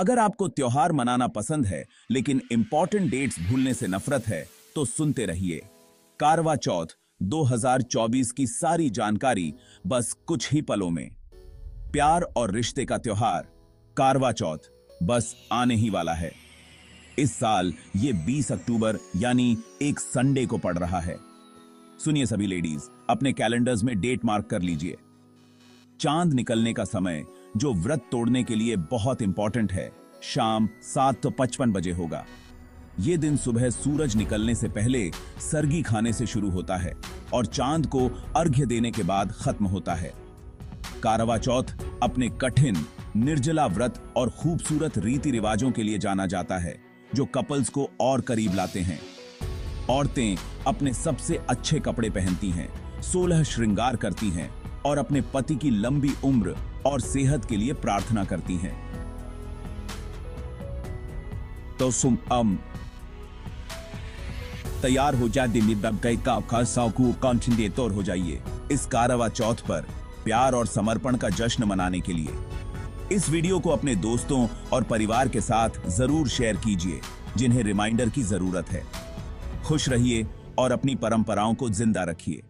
अगर आपको त्योहार मनाना पसंद है लेकिन इंपॉर्टेंट डेट्स भूलने से नफरत है तो सुनते रहिए। करवा चौथ 2024 की सारी जानकारी बस कुछ ही पलों में। प्यार और रिश्ते का त्योहार करवा चौथ बस आने ही वाला है। इस साल ये 20 अक्टूबर यानी एक संडे को पड़ रहा है। सुनिए सभी लेडीज, अपने कैलेंडर्स में डेट मार्क कर लीजिए। चांद निकलने का समय जो व्रत तोड़ने के लिए बहुत इंपॉर्टेंट है, शाम 7:55 बजे होगा। ये दिन सुबह सूरज निकलने से पहले सरगी खाने से शुरू होता है और चांद को अर्घ्य देने के बाद खत्म होता है। करवा चौथ अपने कठिन निर्जला व्रत और खूबसूरत रीति रिवाजों के लिए जाना जाता है जो कपल्स को और करीब लाते हैं। औरतें अपने सबसे अच्छे कपड़े पहनती हैं, 16 श्रृंगार करती हैं और अपने पति की लंबी उम्र और सेहत के लिए प्रार्थना करती हैं। तो सुम तैयार हो जाते तौर हो जाइए इस करवा चौथ पर प्यार और समर्पण का जश्न मनाने के लिए। इस वीडियो को अपने दोस्तों और परिवार के साथ जरूर शेयर कीजिए जिन्हें रिमाइंडर की जरूरत है। खुश रहिए और अपनी परंपराओं को जिंदा रखिए।